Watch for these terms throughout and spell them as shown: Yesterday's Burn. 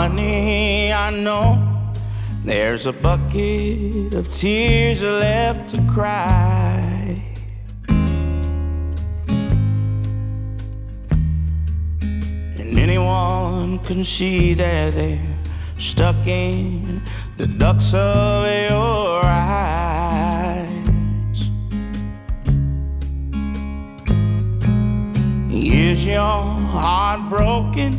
Honey, I know there's a bucket of tears left to cry. And anyone can see that they're stuck in the ducts of your eyes. Is your heart broken,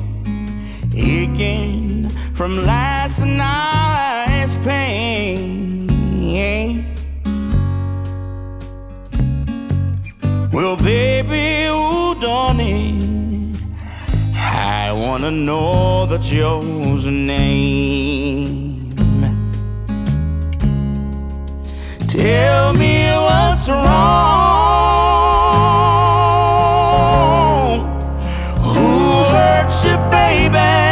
aching from last night's pain? Well, baby, oh, darling, I wanna know the Joe's name. Tell me what's wrong. Who hurt you, baby?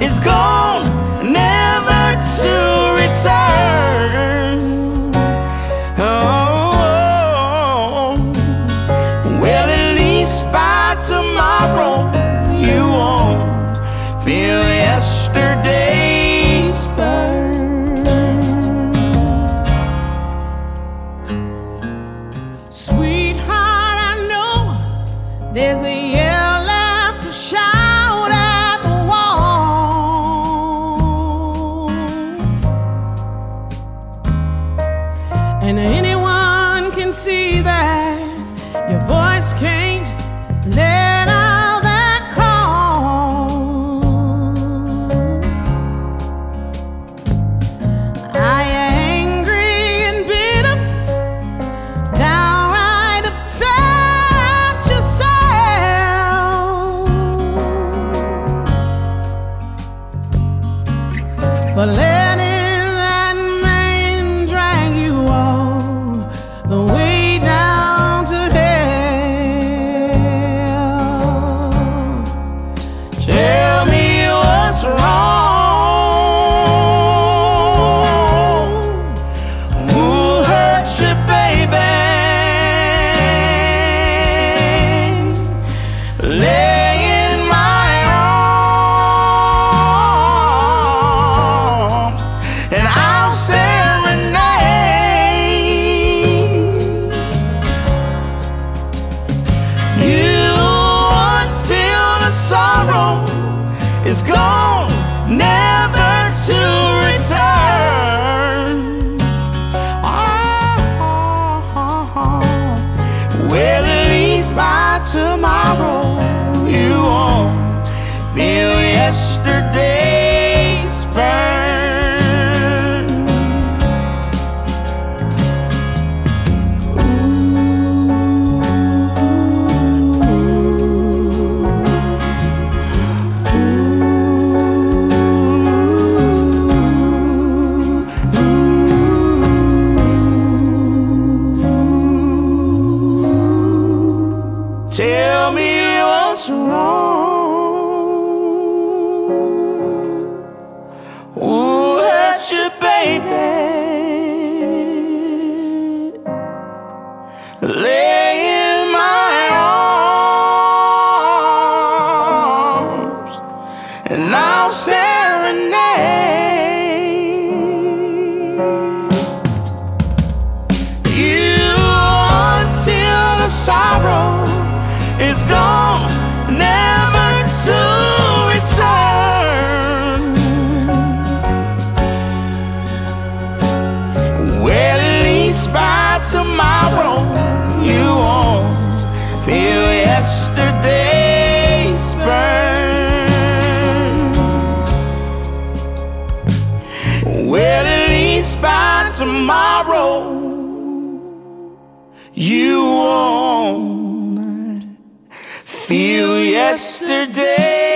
Is gone, never to return. Oh, well, at least by tomorrow you won't feel yesterday's burn. Sweetheart, I know there's a yell left to shout. And anyone can see that your voice can't let out that call. Are you angry and bitter, downright upset at yourself for letting is gone, never to return. Oh. Well, at least by tomorrow you won't feel yesterday's burn. Tell me what's wrong. Who hurt you, baby? Lay in my arms, and I'll serenade you until the sorrow is gone, never to return. Well, at least by tomorrow you won't feel yesterday's burn. Well, at least by tomorrow you won't feel yesterday's burn.